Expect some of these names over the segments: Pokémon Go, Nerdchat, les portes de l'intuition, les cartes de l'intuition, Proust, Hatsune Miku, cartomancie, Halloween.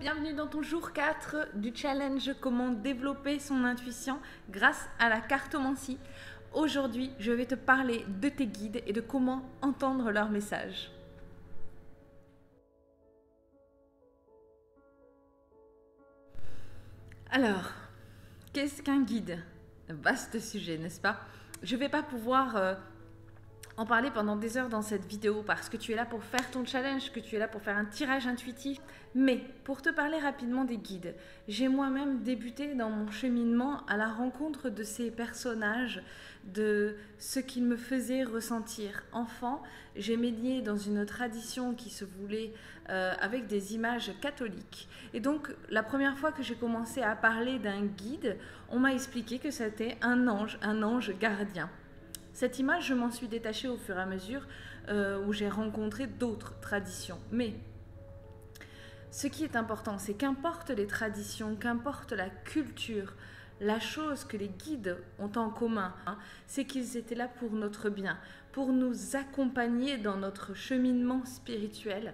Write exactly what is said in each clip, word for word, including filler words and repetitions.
bienvenue dans ton jour quatre du challenge Comment développer son intuition grâce à la cartomancie. Aujourd'hui, je vais te parler de tes guides et de comment entendre leurs messages. Alors, qu'est-ce qu'un guide? Vaste sujet, n'est-ce pas? Je ne vais pas pouvoir euh, en parler pendant des heures dans cette vidéo parce que tu es là pour faire ton challenge, que tu es là pour faire un tirage intuitif. Mais pour te parler rapidement des guides, j'ai moi-même débuté dans mon cheminement à la rencontre de ces personnages, de ce qu'ils me faisaient ressentir. Enfant, j'ai médié dans une tradition qui se voulait euh, avec des images catholiques. Et donc, la première fois que j'ai commencé à parler d'un guide, on m'a expliqué que c'était un ange, un ange gardien. Cette image, je m'en suis détachée au fur et à mesure euh, où j'ai rencontré d'autres traditions. Mais ce qui est important, c'est qu'importe les traditions, qu'importe la culture, la chose que les guides ont en commun, hein, c'est qu'ils étaient là pour notre bien, pour nous accompagner dans notre cheminement spirituel.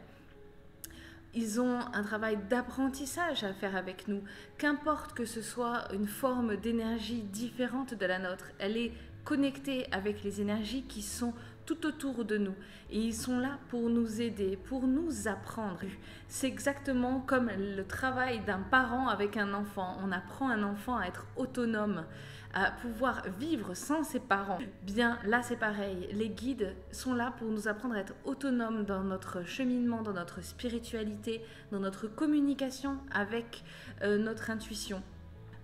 Ils ont un travail d'apprentissage à faire avec nous. Qu'importe que ce soit une forme d'énergie différente de la nôtre, elle est connectés avec les énergies qui sont tout autour de nous et ils sont là pour nous aider, pour nous apprendre. C'est exactement comme le travail d'un parent avec un enfant. On apprend un enfant à être autonome, à pouvoir vivre sans ses parents. Bien là c'est pareil, les guides sont là pour nous apprendre à être autonomes dans notre cheminement, dans notre spiritualité, dans notre communication avec euh, notre intuition.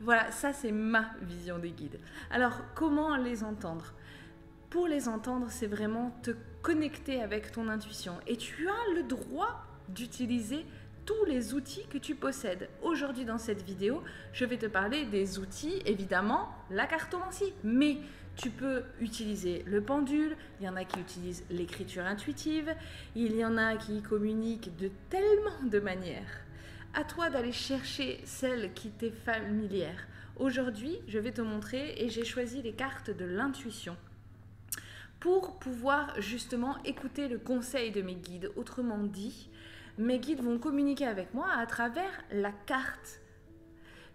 Voilà, ça c'est ma vision des guides. Alors, comment les entendre? Pour les entendre, c'est vraiment te connecter avec ton intuition. Et tu as le droit d'utiliser tous les outils que tu possèdes. Aujourd'hui, dans cette vidéo, je vais te parler des outils, évidemment, la cartomancie. Mais tu peux utiliser le pendule, il y en a qui utilisent l'écriture intuitive, il y en a qui communiquent de tellement de manières. À toi d'aller chercher celle qui t'est familière. Aujourd'hui, je vais te montrer et j'ai choisi les cartes de l'intuition pour pouvoir justement écouter le conseil de mes guides. Autrement dit, mes guides vont communiquer avec moi à travers la carte.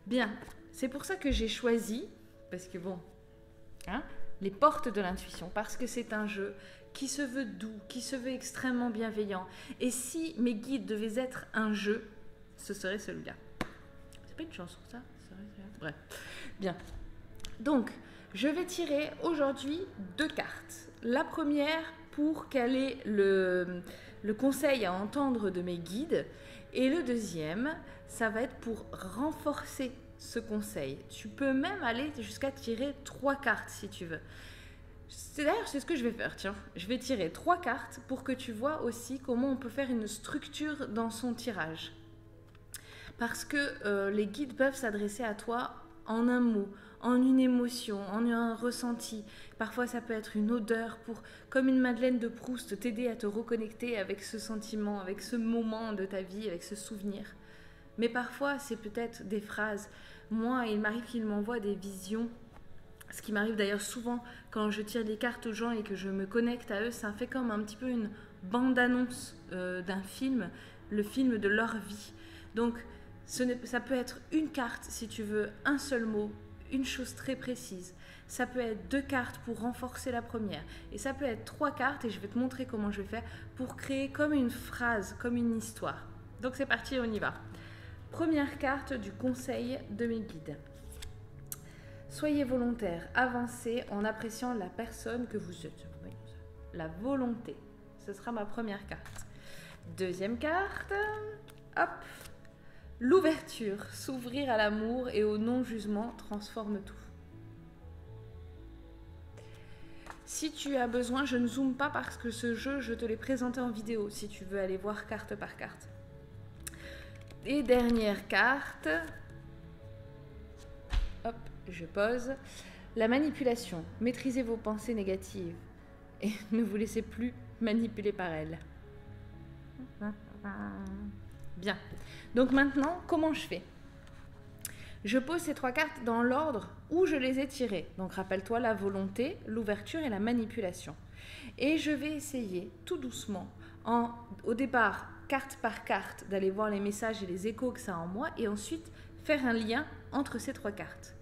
Bien, c'est pour ça que j'ai choisi, parce que bon, hein, les portes de l'intuition, parce que c'est un jeu qui se veut doux, qui se veut extrêmement bienveillant. Et si mes guides devaient être un jeu, ce serait celui-là. C'est pas une chanson, ça? Bref. Bien. Donc, je vais tirer aujourd'hui deux cartes. La première pour quel est le, le conseil à entendre de mes guides. Et le deuxième, ça va être pour renforcer ce conseil. Tu peux même aller jusqu'à tirer trois cartes si tu veux. D'ailleurs, c'est ce que je vais faire. Tiens, je vais tirer trois cartes pour que tu vois aussi comment on peut faire une structure dans son tirage. Parce que euh, les guides peuvent s'adresser à toi en un mot, en une émotion, en un ressenti. Parfois, ça peut être une odeur pour, comme une Madeleine de Proust, t'aider à te reconnecter avec ce sentiment, avec ce moment de ta vie, avec ce souvenir. Mais parfois, c'est peut-être des phrases. Moi, il m'arrive qu'il m'envoie des visions. Ce qui m'arrive d'ailleurs souvent quand je tire des cartes aux gens et que je me connecte à eux, ça fait comme un petit peu une bande-annonce euh, d'un film, le film de leur vie. Donc, Ce n'est, ça peut être une carte si tu veux, un seul mot, une chose très précise. Ça peut être deux cartes pour renforcer la première. Et ça peut être trois cartes, et je vais te montrer comment je vais faire, pour créer comme une phrase, comme une histoire. Donc c'est parti, on y va. Première carte du conseil de mes guides. Soyez volontaire, avancez en appréciant la personne que vous êtes. La volonté, ce sera ma première carte. Deuxième carte, hop. L'ouverture, s'ouvrir à l'amour et au non-jugement transforme tout. Si tu as besoin, je ne zoome pas parce que ce jeu, je te l'ai présenté en vidéo si tu veux aller voir carte par carte. Et dernière carte. Hop, je pose. La manipulation. Maîtrisez vos pensées négatives et ne vous laissez plus manipuler par elles. Bien. Donc maintenant, comment je fais? Je pose ces trois cartes dans l'ordre où je les ai tirées. Donc rappelle-toi la volonté, l'ouverture et la manipulation. Et je vais essayer tout doucement, en, au départ, carte par carte, d'aller voir les messages et les échos que ça a en moi, et ensuite faire un lien entre ces trois cartes.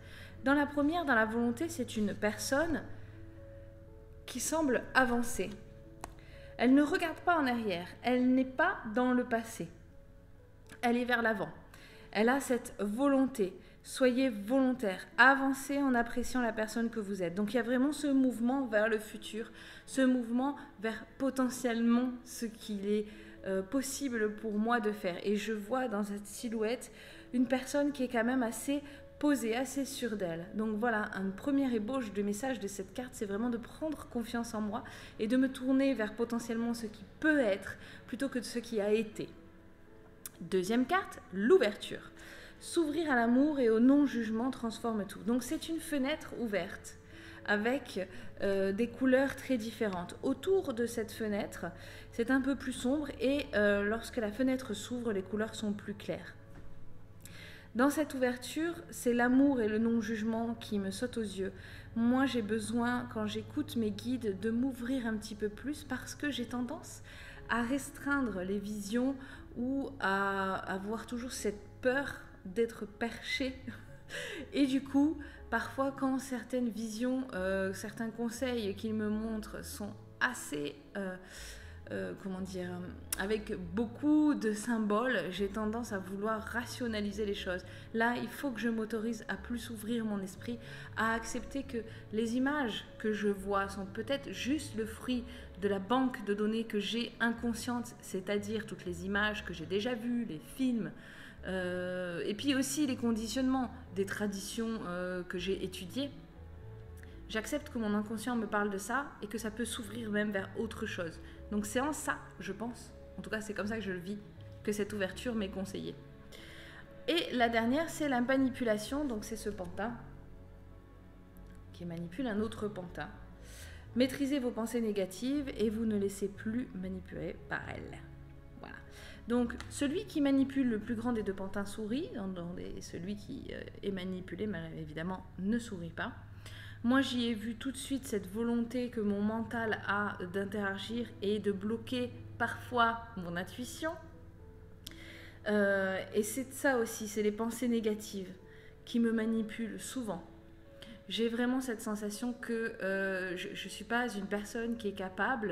Dans la première, dans la volonté, c'est une personne qui semble avancer. Elle ne regarde pas en arrière, elle n'est pas dans le passé. Elle est vers l'avant. Elle a cette volonté. Soyez volontaire, avancez en appréciant la personne que vous êtes. Donc il y a vraiment ce mouvement vers le futur, ce mouvement vers potentiellement ce qu'il est euh, possible pour moi de faire. Et je vois dans cette silhouette une personne qui est quand même assez posée, assez sûre d'elle. Donc voilà, une première ébauche de message de cette carte, c'est vraiment de prendre confiance en moi et de me tourner vers potentiellement ce qui peut être plutôt que ce qui a été. Deuxième carte, l'ouverture. S'ouvrir à l'amour et au non-jugement transforme tout. Donc c'est une fenêtre ouverte avec euh, des couleurs très différentes. Autour de cette fenêtre, c'est un peu plus sombre et euh, lorsque la fenêtre s'ouvre, les couleurs sont plus claires. Dans cette ouverture, c'est l'amour et le non-jugement qui me sautent aux yeux. Moi, j'ai besoin, quand j'écoute mes guides, de m'ouvrir un petit peu plus parce que j'ai tendance à restreindre les visions ou à avoir toujours cette peur d'être perché, et du coup parfois quand certaines visions, euh, certains conseils qu'ils me montrent sont assez euh, euh, comment dire, avec beaucoup de symboles, j'ai tendance à vouloir rationaliser les choses. Là il faut que je m'autorise à plus ouvrir mon esprit, à accepter que les images que je vois sont peut-être juste le fruit de la banque de données que j'ai inconsciente, c'est-à-dire toutes les images que j'ai déjà vues, les films, Euh, et puis aussi les conditionnements des traditions euh, que j'ai étudiées. J'accepte que mon inconscient me parle de ça et que ça peut s'ouvrir même vers autre chose. Donc c'est en ça, je pense, en tout cas c'est comme ça que je le vis, que cette ouverture m'est conseillée. Et la dernière, c'est la manipulation. Donc c'est ce pantin qui manipule un autre pantin. Maîtrisez vos pensées négatives et vous ne laissez plus manipuler par elles. Donc, celui qui manipule, le plus grand des deux pantins, sourit, et celui qui est manipulé, évidemment, ne sourit pas. Moi, j'y ai vu tout de suite cette volonté que mon mental a d'interagir et de bloquer parfois mon intuition. Euh, et c'est ça aussi, c'est les pensées négatives qui me manipulent souvent. J'ai vraiment cette sensation que euh, je ne suis pas une personne qui est capable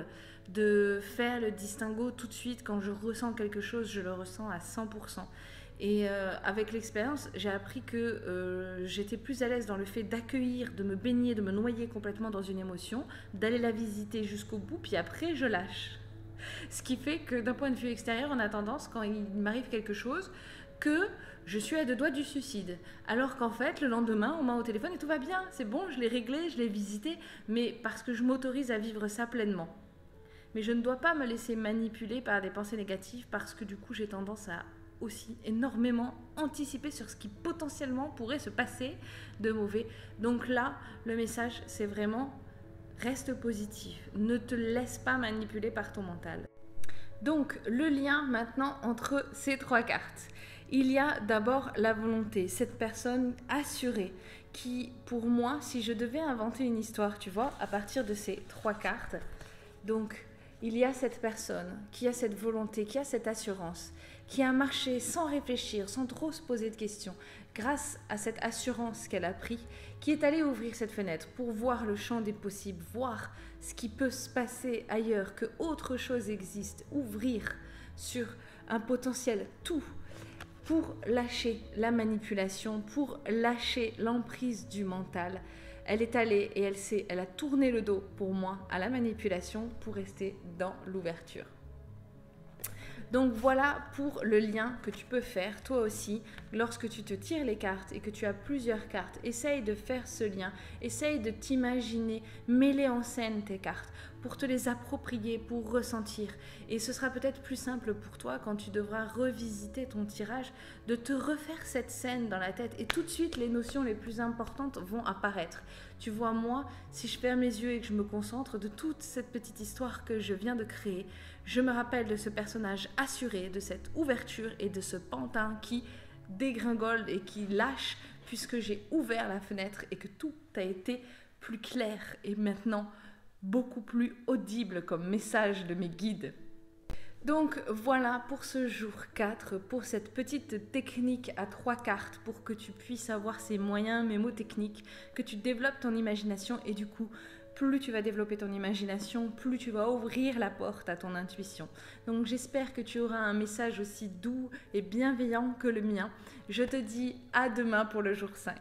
de faire le distinguo tout de suite. Quand je ressens quelque chose, je le ressens à cent pour cent. Et euh, avec l'expérience, j'ai appris que euh, j'étais plus à l'aise dans le fait d'accueillir, de me baigner, de me noyer complètement dans une émotion, d'aller la visiter jusqu'au bout, puis après je lâche. Ce qui fait que d'un point de vue extérieur, on a tendance, quand il m'arrive quelque chose, que je suis à deux doigts du suicide, alors qu'en fait le lendemain on m'a au téléphone et tout va bien, c'est bon, je l'ai réglé, je l'ai visité, mais parce que je m'autorise à vivre ça pleinement. Mais je ne dois pas me laisser manipuler par des pensées négatives, parce que du coup j'ai tendance à aussi énormément anticiper sur ce qui potentiellement pourrait se passer de mauvais. Donc là le message c'est vraiment reste positif, ne te laisse pas manipuler par ton mental. Donc le lien maintenant entre ces trois cartes. Il y a d'abord la volonté, cette personne assurée qui, pour moi, si je devais inventer une histoire, tu vois, à partir de ces trois cartes, donc il y a cette personne qui a cette volonté, qui a cette assurance, qui a marché sans réfléchir, sans trop se poser de questions, grâce à cette assurance qu'elle a prise, qui est allée ouvrir cette fenêtre pour voir le champ des possibles, voir ce qui peut se passer ailleurs, que autre chose existe, ouvrir sur un potentiel tout, pour lâcher la manipulation, pour lâcher l'emprise du mental. Elle est allée et elle, s'est, elle a tourné le dos pour moi à la manipulation pour rester dans l'ouverture. Donc voilà pour le lien que tu peux faire toi aussi lorsque tu te tires les cartes et que tu as plusieurs cartes. Essaye de faire ce lien, essaye de t'imaginer, mêler en scène tes cartes pour te les approprier, pour ressentir. Et ce sera peut-être plus simple pour toi quand tu devras revisiter ton tirage, de te refaire cette scène dans la tête et tout de suite les notions les plus importantes vont apparaître. Tu vois, moi, si je ferme les yeux et que je me concentre de toute cette petite histoire que je viens de créer, je me rappelle de ce personnage assuré, de cette ouverture et de ce pantin qui dégringole et qui lâche puisque j'ai ouvert la fenêtre et que tout a été plus clair et maintenant beaucoup plus audible comme message de mes guides. Donc voilà pour ce jour quatre, pour cette petite technique à trois cartes, pour que tu puisses avoir ces moyens mémotechniques, que tu développes ton imagination et du coup, plus tu vas développer ton imagination, plus tu vas ouvrir la porte à ton intuition. Donc j'espère que tu auras un message aussi doux et bienveillant que le mien. Je te dis à demain pour le jour cinq.